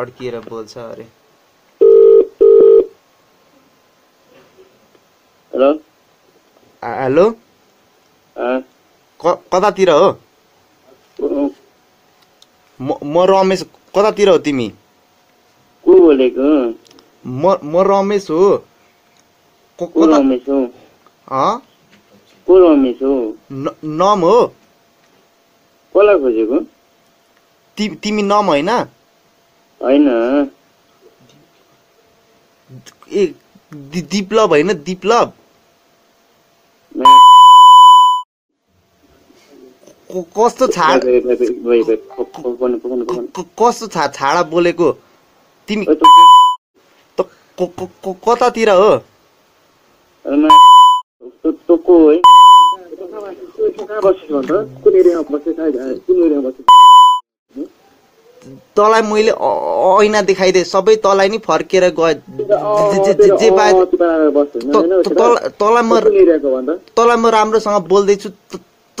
अड्किएर बोल्छ अरे hello hello कतातिर हो म रमेश कतातिर हो तिमी को बोलेको म रमेश हो को रमेश हो को रमेश हो नाम हो कसलाई खोजेको तिमी नाम हैन दीपलब हैन दीपलब कस्तो छाडा बोलेको तिमी कतातिर हो तलाई मैले ऐना देखाइदे सबै तलाई नि फर्केर गए जे पाए तलाई म राम्रोसँग बोल्दै छु त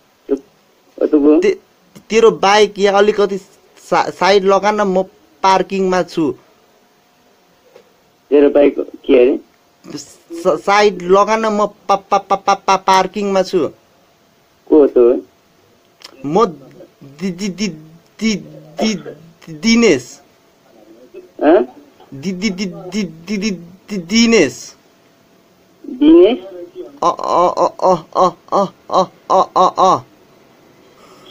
तेरो बाइक या अलिकति साइड लगा न म पार्किङमा छु तेरो बाइक के अरे साइड लगा न म पार्किङमा छु को हो म दिनेश दिनेश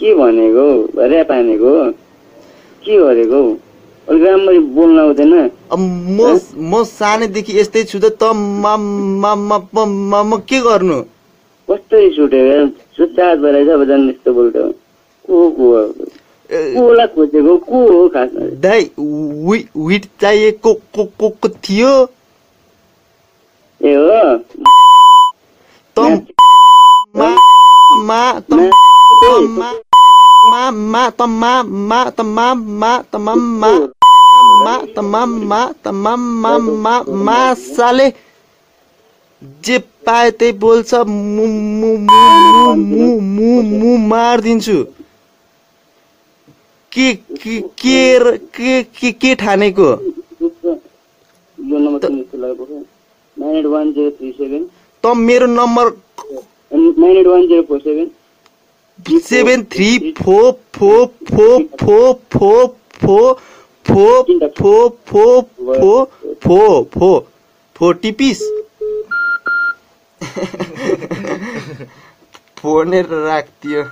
के भनेको ऱ्याप हानेको के गरेको अलिक राम्ररी बोल्न आउँदैन म सानैदेखि यस्तै छु त म के गर्नु कस्तै छुट्यो चार्ज भएर अब झन् यस्तो बोल्थ्यो विट चाहिए को थियो ए हो मासाले जे पाए त्यही बोल्छ मु मु मु मु मु मार दिन्छु के ठानेको त मेरो नम्बर 9137474444444 टिपिस फोन राख्दियो।